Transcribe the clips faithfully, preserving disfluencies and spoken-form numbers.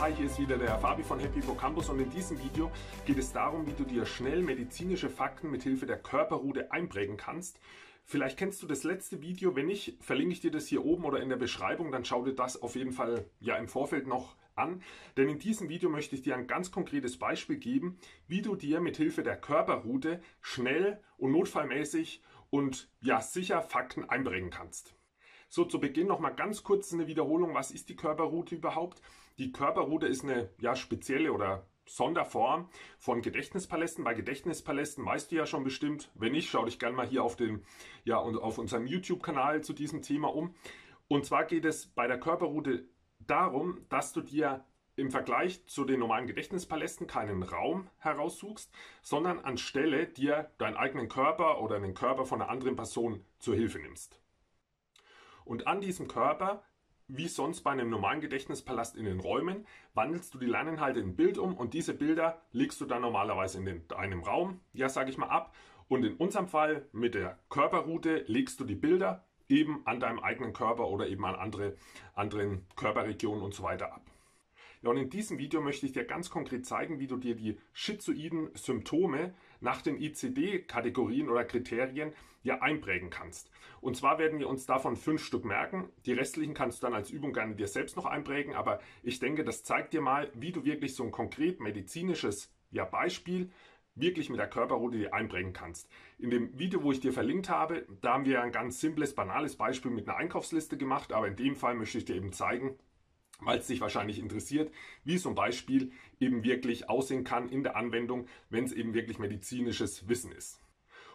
Hi, hier ist wieder der Fabi von HappyHippocampus und in diesem Video geht es darum, wie du dir schnell medizinische Fakten mit Hilfe der Körperruhe einprägen kannst. Vielleicht kennst du das letzte Video, wenn nicht, verlinke ich dir das hier oben oder in der Beschreibung, dann schau dir das auf jeden Fall ja im Vorfeld noch an, denn in diesem Video möchte ich dir ein ganz konkretes Beispiel geben, wie du dir mit Hilfe der Körperruhe schnell und notfallmäßig und ja sicher Fakten einprägen kannst. So, zu Beginn nochmal ganz kurz eine Wiederholung. Was ist die Körperruhe überhaupt? Die Körperruhe ist eine ja, spezielle oder Sonderform von Gedächtnispalästen. Bei Gedächtnispalästen weißt du ja schon bestimmt, wenn nicht, schau dich gerne mal hier auf, den, ja, auf unserem YouTube-Kanal zu diesem Thema um. Und zwar geht es bei der Körperruhe darum, dass du dir im Vergleich zu den normalen Gedächtnispalästen keinen Raum heraussuchst, sondern anstelle dir deinen eigenen Körper oder den Körper von einer anderen Person zur Hilfe nimmst. Und an diesem Körper, wie sonst bei einem normalen Gedächtnispalast in den Räumen, wandelst du die Lerninhalte in Bild um und diese Bilder legst du dann normalerweise in den, einem Raum, ja sage ich mal, ab. Und in unserem Fall mit der Körperruhe legst du die Bilder eben an deinem eigenen Körper oder eben an andere, anderen Körperregionen und so weiter ab. Ja, und in diesem Video möchte ich dir ganz konkret zeigen, wie du dir die schizoiden Symptome nach den I C D-Kategorien oder Kriterien ja einprägen kannst. Und zwar werden wir uns davon fünf Stück merken. Die restlichen kannst du dann als Übung gerne dir selbst noch einprägen, aber ich denke, das zeigt dir mal, wie du wirklich so ein konkret medizinisches ja, Beispiel wirklich mit der Körperruhe dir einprägen kannst. In dem Video, wo ich dir verlinkt habe, da haben wir ein ganz simples, banales Beispiel mit einer Einkaufsliste gemacht, aber in dem Fall möchte ich dir eben zeigen, weil es dich wahrscheinlich interessiert, wie so ein Beispiel eben wirklich aussehen kann in der Anwendung, wenn es eben wirklich medizinisches Wissen ist.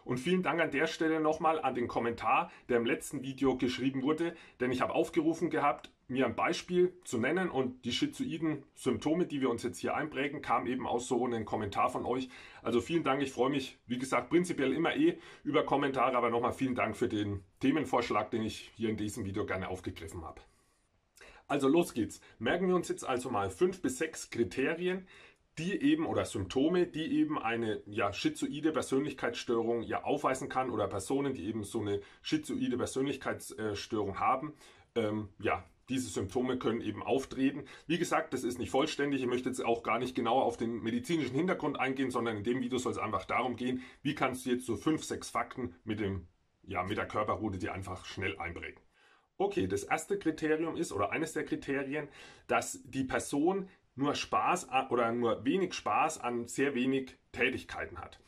Und vielen Dank an der Stelle nochmal an den Kommentar, der im letzten Video geschrieben wurde, denn ich habe aufgerufen gehabt, mir ein Beispiel zu nennen und die schizoiden Symptome, die wir uns jetzt hier einprägen, kamen eben aus so einem Kommentar von euch. Also vielen Dank, ich freue mich, wie gesagt, prinzipiell immer eh über Kommentare, aber nochmal vielen Dank für den Themenvorschlag, den ich hier in diesem Video gerne aufgegriffen habe. Also los geht's. Merken wir uns jetzt also mal fünf bis sechs Kriterien, die eben oder Symptome, die eben eine ja, schizoide Persönlichkeitsstörung ja aufweisen kann oder Personen, die eben so eine schizoide Persönlichkeitsstörung haben, ähm, ja, diese Symptome können eben auftreten. Wie gesagt, das ist nicht vollständig. Ich möchte jetzt auch gar nicht genauer auf den medizinischen Hintergrund eingehen, sondern in dem Video soll es einfach darum gehen, wie kannst du jetzt so fünf, sechs Fakten mit dem ja mit der Körperruhe dir einfach schnell einprägen. Okay, das erste Kriterium ist, oder eines der Kriterien, dass die Person nur Spaß oder nur wenig Spaß an sehr wenig Tätigkeiten hat.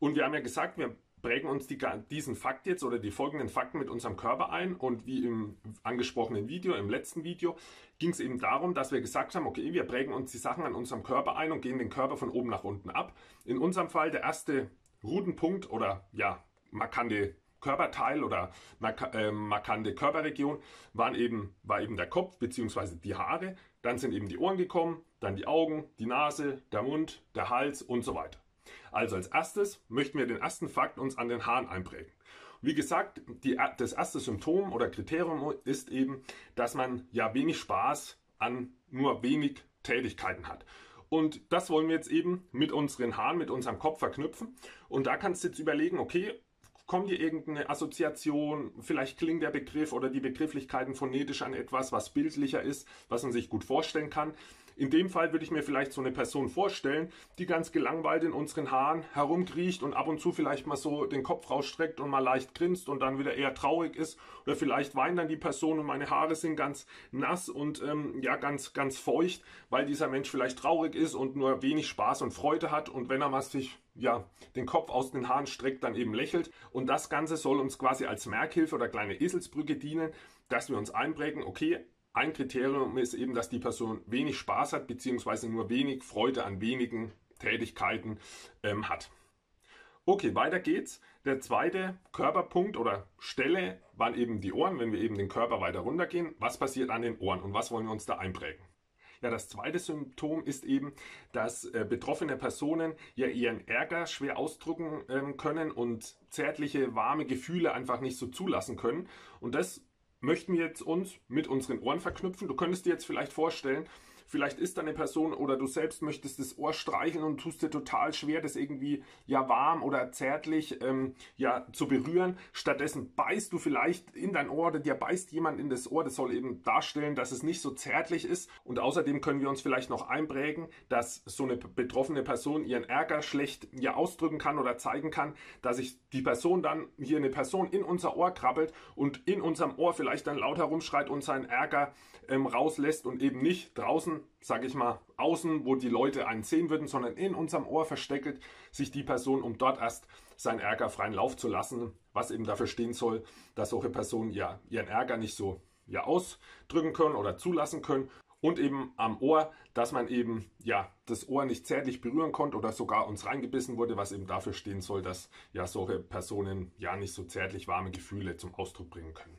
Und wir haben ja gesagt, wir prägen uns die, diesen Fakt jetzt oder die folgenden Fakten mit unserem Körper ein. Und wie im angesprochenen Video, im letzten Video, ging es eben darum, dass wir gesagt haben, okay, wir prägen uns die Sachen an unserem Körper ein und gehen den Körper von oben nach unten ab. In unserem Fall der erste Rutenpunkt oder ja, markante Körperteil oder markante Körperregion waren eben, war eben der Kopf bzw. die Haare, dann sind eben die Ohren gekommen, dann die Augen, die Nase, der Mund, der Hals und so weiter. Also als erstes möchten wir den ersten Fakt uns an den Haaren einprägen. Wie gesagt, die, das erste Symptom oder Kriterium ist eben, dass man ja wenig Spaß an nur wenig Tätigkeiten hat. Und das wollen wir jetzt eben mit unseren Haaren, mit unserem Kopf verknüpfen. Und da kannst du jetzt überlegen, okay, kommt dir irgendeine Assoziation, vielleicht klingt der Begriff oder die Begrifflichkeiten phonetisch an etwas, was bildlicher ist, was man sich gut vorstellen kann. In dem Fall würde ich mir vielleicht so eine Person vorstellen, die ganz gelangweilt in unseren Haaren herumkriecht und ab und zu vielleicht mal so den Kopf rausstreckt und mal leicht grinst und dann wieder eher traurig ist. Oder vielleicht weint dann die Person und meine Haare sind ganz nass und ähm, ja ganz, ganz feucht, weil dieser Mensch vielleicht traurig ist und nur wenig Spaß und Freude hat und wenn er mal sich ja, den Kopf aus den Haaren streckt, dann eben lächelt. Und das Ganze soll uns quasi als Merkhilfe oder kleine Eselsbrücke dienen, dass wir uns einprägen, okay, ein Kriterium ist eben, dass die Person wenig Spaß hat, beziehungsweise nur wenig Freude an wenigen Tätigkeiten ähm, hat. Okay, weiter geht's. Der zweite Körperpunkt oder Stelle waren eben die Ohren, wenn wir eben den Körper weiter runtergehen. Was passiert an den Ohren und was wollen wir uns da einprägen? Ja, das zweite Symptom ist eben, dass äh, betroffene Personen ja ihren Ärger schwer ausdrücken ähm, können und zärtliche, warme Gefühle einfach nicht so zulassen können. Und das möchten wir jetzt uns mit unseren Ohren verknüpfen. Du könntest dir jetzt vielleicht vorstellen, Vielleicht ist da eine Person oder du selbst möchtest das Ohr streicheln und tust dir total schwer, das irgendwie ja warm oder zärtlich ähm, ja zu berühren. Stattdessen beißt du vielleicht in dein Ohr oder dir beißt jemand in das Ohr. Das soll eben darstellen, dass es nicht so zärtlich ist. Und außerdem können wir uns vielleicht noch einprägen, dass so eine betroffene Person ihren Ärger schlecht ja ausdrücken kann oder zeigen kann, dass sich die Person dann, hier eine Person in unser Ohr krabbelt und in unserem Ohr vielleicht dann laut herumschreit und seinen Ärger ähm, rauslässt und eben nicht draußen, sage ich mal, außen, wo die Leute einen sehen würden, sondern in unserem Ohr versteckelt sich die Person, um dort erst seinen Ärger freien Lauf zu lassen, was eben dafür stehen soll, dass solche Personen ja ihren Ärger nicht so ja ausdrücken können oder zulassen können. Und eben am Ohr, dass man eben ja das Ohr nicht zärtlich berühren konnte oder sogar uns reingebissen wurde, was eben dafür stehen soll, dass ja solche Personen ja nicht so zärtlich warme Gefühle zum Ausdruck bringen können.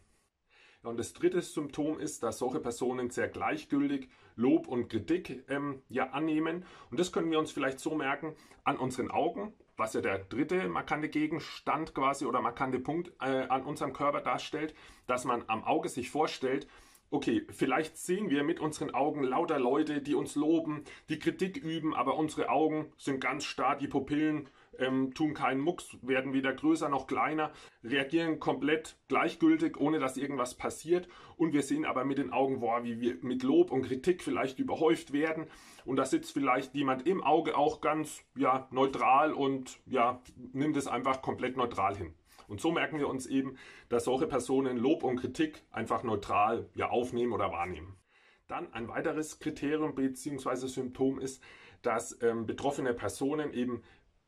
Ja, und das dritte Symptom ist, dass solche Personen sehr gleichgültig Lob und Kritik ähm, ja annehmen. Und das können wir uns vielleicht so merken an unseren Augen, was ja der dritte markante Gegenstand quasi oder markante Punkt äh, an unserem Körper darstellt, dass man am Auge sich vorstellt, okay, vielleicht sehen wir mit unseren Augen lauter Leute, die uns loben, die Kritik üben, aber unsere Augen sind ganz starr, die Pupillen ähm, tun keinen Mucks, werden weder größer noch kleiner, reagieren komplett gleichgültig, ohne dass irgendwas passiert. Und wir sehen aber mit den Augen, boah, wie wir mit Lob und Kritik vielleicht überhäuft werden. Und da sitzt vielleicht jemand im Auge auch ganz ja, neutral und ja, nimmt es einfach komplett neutral hin. Und so merken wir uns eben, dass solche Personen Lob und Kritik einfach neutral ja, aufnehmen oder wahrnehmen. Dann ein weiteres Kriterium bzw. Symptom ist, dass ähm, betroffene Personen eben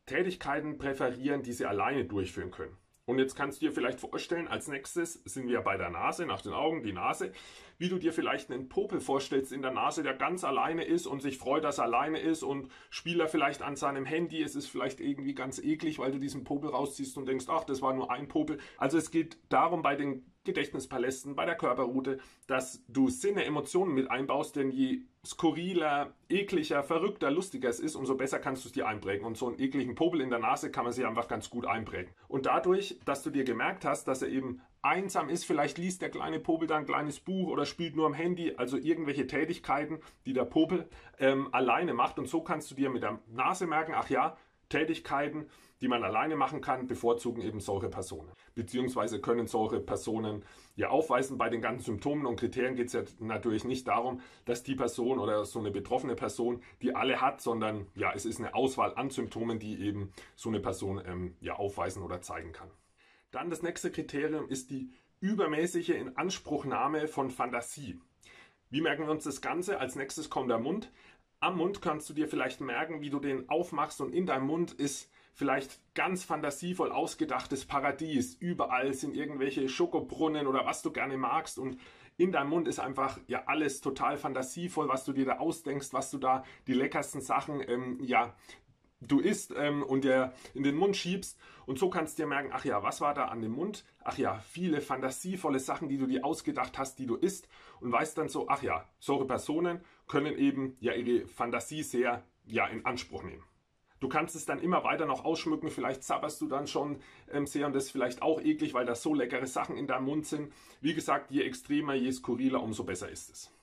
Tätigkeiten präferieren, die sie alleine durchführen können. Und jetzt kannst du dir vielleicht vorstellen, als nächstes sind wir bei der Nase, nach den Augen, die Nase, wie du dir vielleicht einen Popel vorstellst in der Nase, der ganz alleine ist und sich freut, dass er alleine ist und spielt er vielleicht an seinem Handy. Es ist vielleicht irgendwie ganz eklig, weil du diesen Popel rausziehst und denkst, ach, das war nur ein Popel. Also es geht darum, bei den Gedächtnispalästen, bei der Körperroute, dass du Sinne, Emotionen mit einbaust, denn je skurriler, ekliger, verrückter, lustiger es ist, umso besser kannst du es dir einprägen. Und so einen ekligen Popel in der Nase kann man sich einfach ganz gut einprägen. Und dadurch, dass du dir gemerkt hast, dass er eben einsam ist, vielleicht liest der kleine Popel dann ein kleines Buch oder spielt nur am Handy, also irgendwelche Tätigkeiten, die der Popel ähm, alleine macht. Und so kannst du dir mit der Nase merken, ach ja, Tätigkeiten, die man alleine machen kann, bevorzugen eben solche Personen. Beziehungsweise können solche Personen ja aufweisen, bei den ganzen Symptomen und Kriterien geht es ja natürlich nicht darum, dass die Person oder so eine betroffene Person die alle hat, sondern ja, es ist eine Auswahl an Symptomen, die eben so eine Person ähm, ja aufweisen oder zeigen kann. Dann das nächste Kriterium ist die übermäßige Inanspruchnahme von Fantasie. Wie merken wir uns das Ganze? Als nächstes kommt der Mund. Am Mund kannst du dir vielleicht merken, wie du den aufmachst und in deinem Mund ist vielleicht ganz fantasievoll ausgedachtes Paradies. Überall sind irgendwelche Schokobrunnen oder was du gerne magst und in deinem Mund ist einfach ja alles total fantasievoll, was du dir da ausdenkst, was du da die leckersten Sachen ähm, ja du isst ähm, und dir in den Mund schiebst und so kannst du dir merken, ach ja, was war da an dem Mund? Ach ja, viele fantasievolle Sachen, die du dir ausgedacht hast, die du isst und weißt dann so, ach ja, solche Personen können eben ja ihre Fantasie sehr ja in Anspruch nehmen. Du kannst es dann immer weiter noch ausschmücken, vielleicht zapperst du dann schon ähm, sehr und das ist vielleicht auch eklig, weil da so leckere Sachen in deinem Mund sind. Wie gesagt, je extremer, je skurriler, umso besser ist es.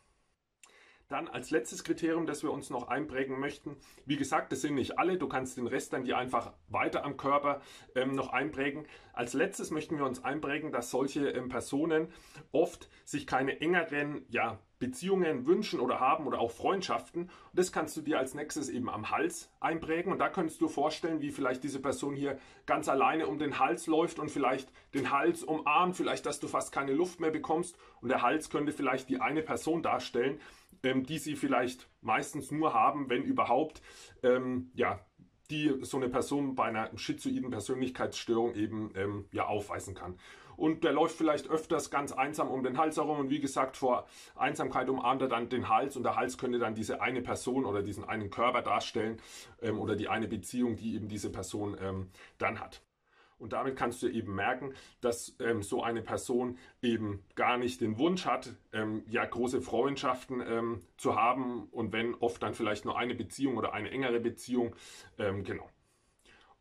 Dann als letztes Kriterium, das wir uns noch einprägen möchten, wie gesagt, das sind nicht alle, du kannst den Rest dann dir einfach weiter am Körper ähm, noch einprägen. Als letztes möchten wir uns einprägen, dass solche ähm, Personen oft sich keine engeren ja, Beziehungen wünschen oder haben oder auch Freundschaften. Und das kannst du dir als nächstes eben am Hals einprägen und da kannst du dir vorstellen, wie vielleicht diese Person hier ganz alleine um den Hals läuft und vielleicht den Hals umarmt, vielleicht, dass du fast keine Luft mehr bekommst und der Hals könnte vielleicht die eine Person darstellen, die sie vielleicht meistens nur haben, wenn überhaupt, ähm, ja, die so eine Person bei einer schizoiden Persönlichkeitsstörung eben ähm, ja, aufweisen kann. Und der läuft vielleicht öfters ganz einsam um den Hals herum und wie gesagt, vor Einsamkeit umarmt er dann den Hals und der Hals könnte dann diese eine Person oder diesen einen Körper darstellen ähm, oder die eine Beziehung, die eben diese Person ähm, dann hat. Und damit kannst du eben merken, dass ähm, so eine Person eben gar nicht den Wunsch hat, ähm, ja große Freundschaften ähm, zu haben und wenn oft dann vielleicht nur eine Beziehung oder eine engere Beziehung, ähm, genau.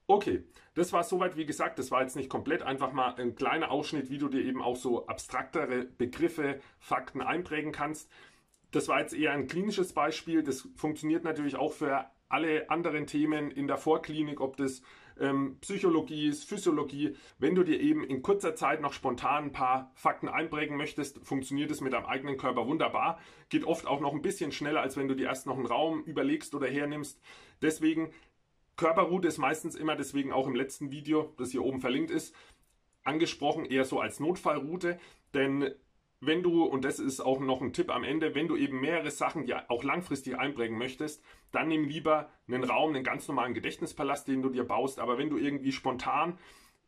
Okay, das war soweit, wie gesagt, das war jetzt nicht komplett, einfach mal ein kleiner Ausschnitt, wie du dir eben auch so abstraktere Begriffe, Fakten einprägen kannst. Das war jetzt eher ein klinisches Beispiel. Das funktioniert natürlich auch für alle anderen Themen in der Vorklinik, ob das ähm, Psychologie ist, Physiologie. Wenn du dir eben in kurzer Zeit noch spontan ein paar Fakten einprägen möchtest, funktioniert es mit deinem eigenen Körper wunderbar. Geht oft auch noch ein bisschen schneller, als wenn du dir erst noch einen Raum überlegst oder hernimmst. Deswegen, Körperroute ist meistens immer, deswegen auch im letzten Video, das hier oben verlinkt ist, angesprochen, eher so als Notfallroute, denn wenn du, und das ist auch noch ein Tipp am Ende, wenn du eben mehrere Sachen ja auch langfristig einprägen möchtest, dann nimm lieber einen Raum, einen ganz normalen Gedächtnispalast, den du dir baust. Aber wenn du irgendwie spontan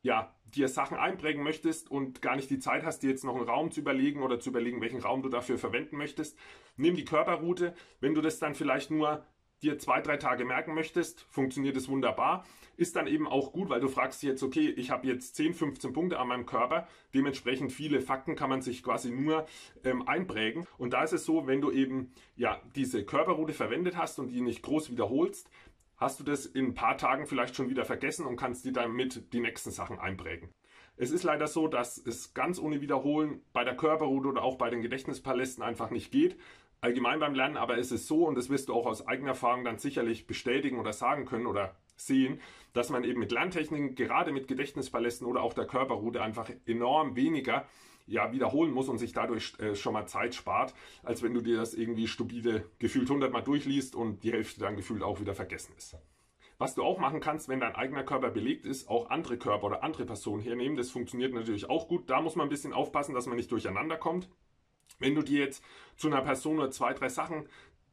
ja dir Sachen einprägen möchtest und gar nicht die Zeit hast, dir jetzt noch einen Raum zu überlegen oder zu überlegen, welchen Raum du dafür verwenden möchtest, nimm die Körperroute. Wenn du das dann vielleicht nur dir zwei, drei Tage merken möchtest, funktioniert es wunderbar. Ist dann eben auch gut, weil du fragst dich jetzt, okay, ich habe jetzt zehn, fünfzehn Punkte an meinem Körper, dementsprechend viele Fakten kann man sich quasi nur ähm, einprägen. Und da ist es so, wenn du eben ja diese Körperroute verwendet hast und die nicht groß wiederholst, hast du das in ein paar Tagen vielleicht schon wieder vergessen und kannst dir damit die nächsten Sachen einprägen. Es ist leider so, dass es ganz ohne Wiederholen bei der Körperroute oder auch bei den Gedächtnispalästen einfach nicht geht. Allgemein beim Lernen aber ist es so, und das wirst du auch aus eigener Erfahrung dann sicherlich bestätigen oder sagen können oder sehen, dass man eben mit Lerntechniken, gerade mit Gedächtnispalästen oder auch der Körperroute einfach enorm weniger ja, wiederholen muss und sich dadurch äh, schon mal Zeit spart, als wenn du dir das irgendwie stupide gefühlt hundertmal durchliest und die Hälfte dann gefühlt auch wieder vergessen ist. Was du auch machen kannst, wenn dein eigener Körper belegt ist, auch andere Körper oder andere Personen hernehmen, das funktioniert natürlich auch gut. Da muss man ein bisschen aufpassen, dass man nicht durcheinander kommt. Wenn du dir jetzt zu einer Person nur zwei, drei Sachen,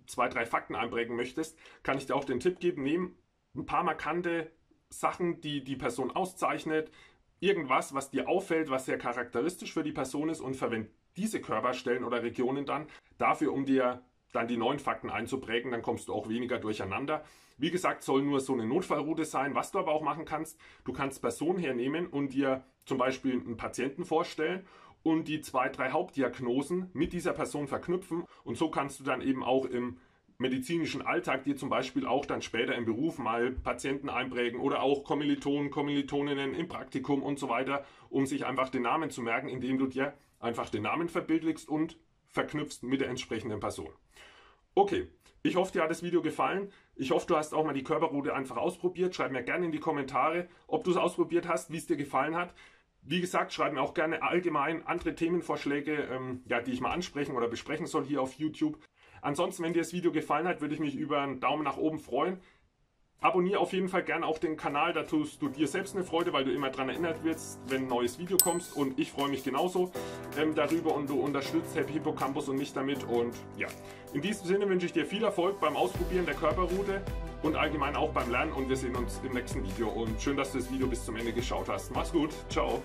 zwei, drei Fakten einprägen möchtest, kann ich dir auch den Tipp geben, nimm ein paar markante Sachen, die die Person auszeichnet, irgendwas, was dir auffällt, was sehr charakteristisch für die Person ist, und verwende diese Körperstellen oder Regionen dann dafür, um dir dann die neuen Fakten einzuprägen, dann kommst du auch weniger durcheinander. Wie gesagt, soll nur so eine Notfallroute sein. Was du aber auch machen kannst, du kannst Personen hernehmen und dir zum Beispiel einen Patienten vorstellen und die zwei, drei Hauptdiagnosen mit dieser Person verknüpfen. Und so kannst du dann eben auch im medizinischen Alltag dir zum Beispiel auch dann später im Beruf mal Patienten einprägen oder auch Kommilitonen, Kommilitoninnen im Praktikum und so weiter, um sich einfach den Namen zu merken, indem du dir einfach den Namen verbildlichst und verknüpfst mit der entsprechenden Person. Okay, ich hoffe, dir hat das Video gefallen. Ich hoffe, du hast auch mal die Körperroute einfach ausprobiert. Schreib mir gerne in die Kommentare, ob du es ausprobiert hast, wie es dir gefallen hat. Wie gesagt, schreib mir auch gerne allgemein andere Themenvorschläge, ähm, ja, die ich mal ansprechen oder besprechen soll hier auf YouTube. Ansonsten, wenn dir das Video gefallen hat, würde ich mich über einen Daumen nach oben freuen. Abonniere auf jeden Fall gerne auch den Kanal, da tust du dir selbst eine Freude, weil du immer daran erinnert wirst, wenn ein neues Video kommt. Und ich freue mich genauso ähm, darüber, und du unterstützt Happy Hippocampus und mich damit. Und ja, in diesem Sinne wünsche ich dir viel Erfolg beim Ausprobieren der Körperroute und allgemein auch beim Lernen. Und wir sehen uns im nächsten Video. Und schön, dass du das Video bis zum Ende geschaut hast. Mach's gut. Ciao.